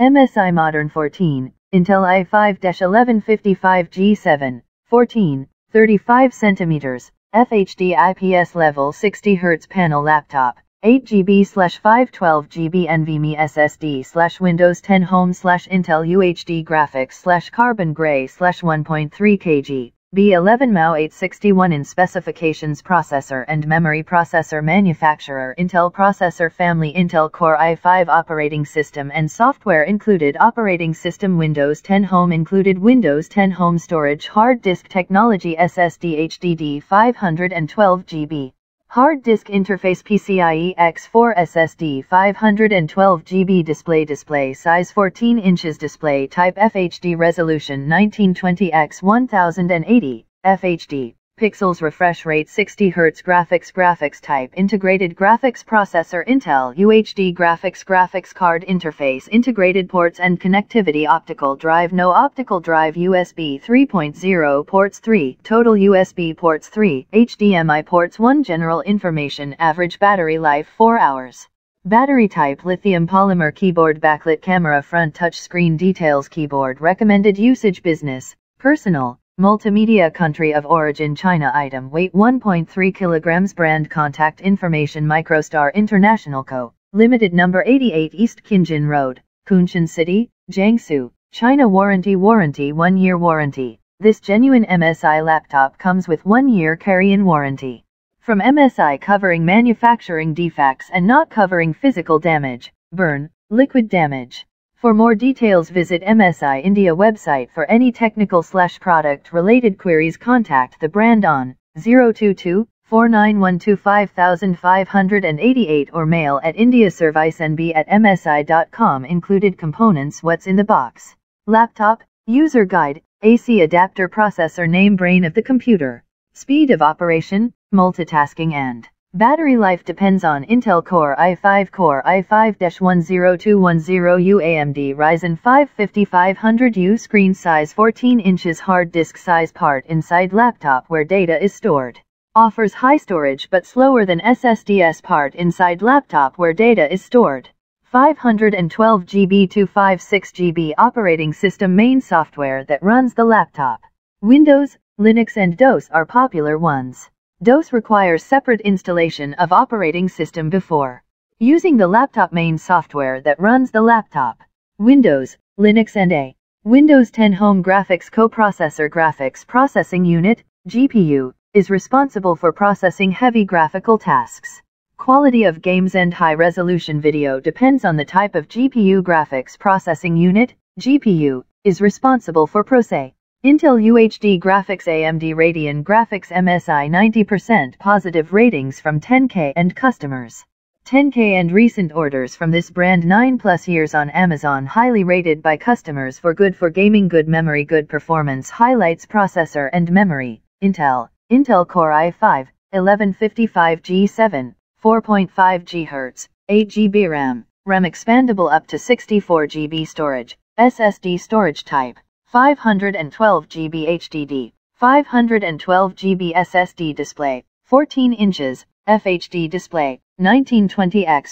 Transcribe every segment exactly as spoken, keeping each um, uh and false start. M S I Modern fourteen, Intel i five eleven fifty-five G seven, fourteen, thirty-five centimeters, F H D I P S level sixty hertz panel laptop, eight gigabyte slash five twelve gigabyte NVMe S S D slash Windows ten Home slash Intel U H D Graphics slash Carbon Gray slash one point three kilograms, B eleven M A U eight sixty-one in specifications. Processor and memory. Processor manufacturer Intel. Processor family Intel Core i five. Operating system and software included. Operating system Windows ten Home included. Windows ten Home storage. Hard disk technology S S D H D D five hundred twelve gigabytes. Hard disk interface PCIe X four S S D five hundred twelve gigabytes. Display display size fourteen inches. Display type F H D. Resolution nineteen twenty by ten eighty F H D. Pixels. Refresh rate sixty hertz. Graphics. Graphics type integrated graphics processor Intel U H D Graphics. Graphics card interface. Integrated ports and connectivity. Optical drive. No optical drive. U S B three point oh ports three. Total U S B ports three. H D M I ports one. General information. Average battery life four hours. Battery type lithium polymer. Keyboard. Backlit camera. Front touch screen. Details. Keyboard. Recommended usage. Business, personal, multimedia. Country of origin China. Item weight one point three kilograms. Brand. Contact information Microstar International Co. Limited. Number eighty-eight East Kinjin Road, Kunshan City, Jiangsu, China. Warranty. Warranty one year warranty. This genuine M S I laptop comes with one year carry-in warranty from M S I, covering manufacturing defects and not covering physical damage, burn, liquid damage. For more details visit M S I India website. For any technical slash product related queries contact the brand on zero two two, four nine one two, five five eight eight or mail at indiaservicenb at m s i dot com. Included components. What's in the box? Laptop, user guide, A C adapter, processor name, brain of the computer, speed of operation, multitasking and battery life depends on Intel Core i five, Core i five dash one oh two one oh U, A M D Ryzen five fifty-five hundred U. Screen size fourteen inches. Hard disk size. Part inside laptop where data is stored. Offers high storage but slower than S S Ds. Part inside laptop where data is stored. five hundred twelve gigabytes to two hundred fifty-six gigabytes. Operating system main software that runs the laptop. Windows, Linux and DOS are popular ones. DOS requires separate installation of operating system before using the laptop main software that runs the laptop. Windows, Linux and a Windows ten Home. Graphics coprocessor. Graphics processing unit, G P U, is responsible for processing heavy graphical tasks. Quality of games and high-resolution video depends on the type of G P U. Graphics processing unit, G P U, is responsible for processing. Intel U H D Graphics. A M D Radeon Graphics M S I. ninety percent positive ratings from ten K and customers. ten K and recent orders from this brand. nine plus years on Amazon. Highly rated by customers for good for gaming. Good memory. Good performance. Highlights. Processor and memory. Intel. Intel Core i five eleven fifty-five G seven, four point five gigahertz, eight gigabytes RAM. RAM expandable up to sixty-four gigabytes storage. S S D storage type. five hundred twelve gigabytes H D D, five hundred twelve gigabytes S S D. Display, fourteen inches, F H D. Display, nineteen twenty by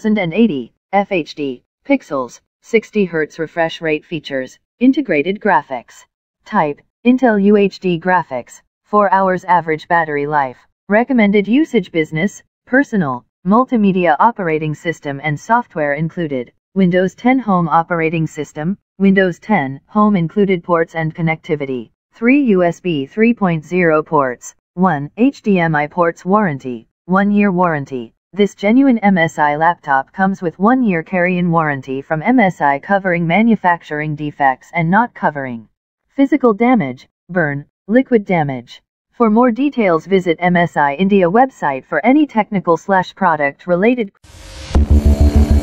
ten eighty, F H D. Pixels, sixty hertz. Refresh rate. Features, integrated graphics. Type, Intel U H D Graphics, four hours. Average battery life. Recommended usage. Business, personal, multimedia. Operating system and software included. Windows ten Home operating system, Windows ten Home included. Ports and connectivity, three U S B three point oh ports, one H D M I ports. Warranty, one year warranty. This genuine M S I laptop comes with one year carry-in warranty from M S I, covering manufacturing defects and not covering physical damage, burn, liquid damage. For more details visit M S I India website. For any technical slash product related